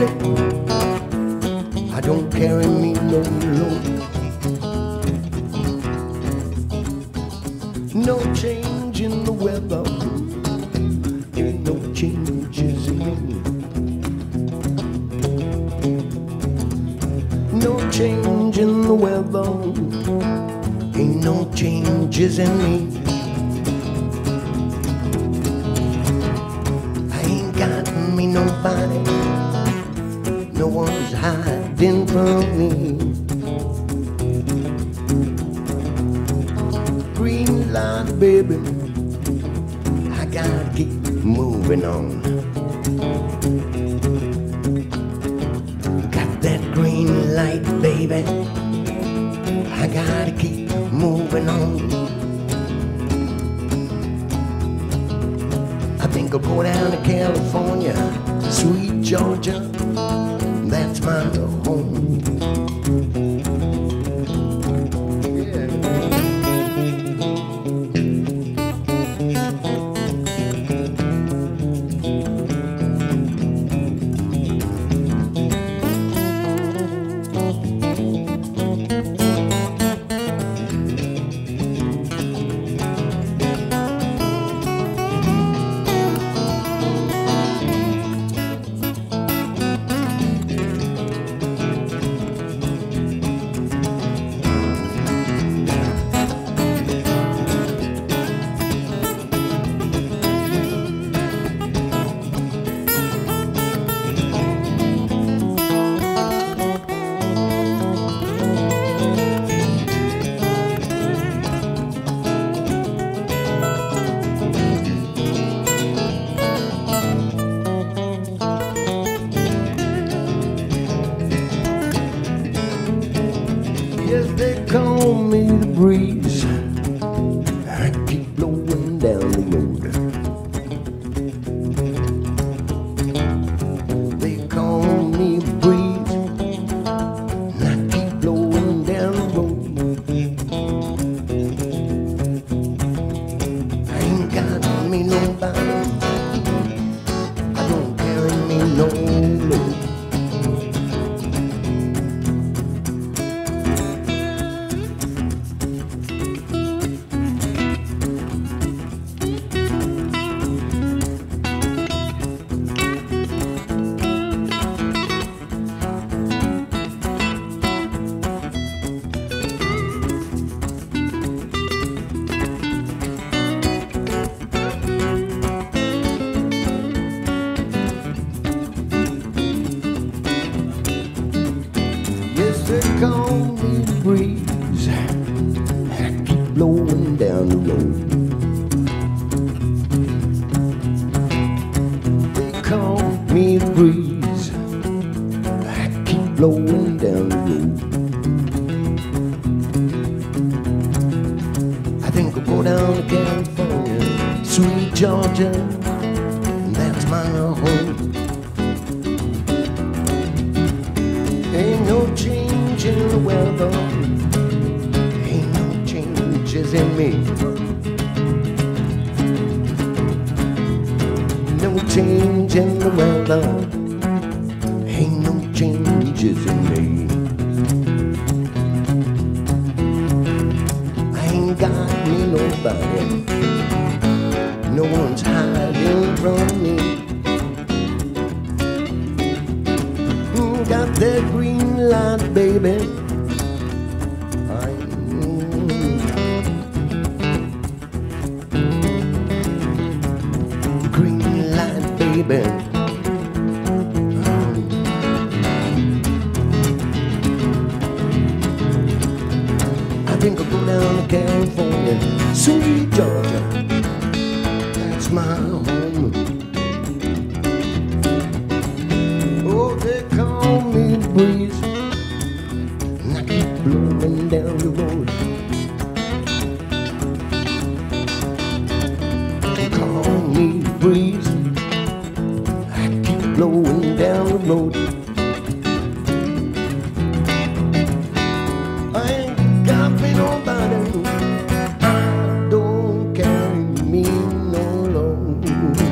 daddy. I don't carry me no load. No change in the weather, ain't no changes in me. No change in the weather, ain't no changes in me. Nobody, no one's hiding from me. Green light, baby, I gotta keep moving on. Got that green light, baby, I gotta keep moving on. I think I'll go down to California, sweet Georgia, that's my home. Yes, they call me the breeze, I keep blowing down the road. They call me the breeze, and I keep blowing down the road. I ain't got me nobody, I don't carry me no load. They call me the breeze, I keep blowing down the road. They call me the breeze, I keep blowing down the road. I think I'll go down to California, sweet Georgia, and that's my home. Ain't no change in the weather, ain't no changes in me. No change in the weather, ain't no changes in me. I ain't got me nobody, no one's hiding from me. Got that green light, baby. Green light, baby. I think I'll go down to California, sweet Georgia, that's my home. Breeze, and I keep blowing down the road. Call me breeze, I keep blowing down the road. I ain't got me nobody, I don't carry me no load.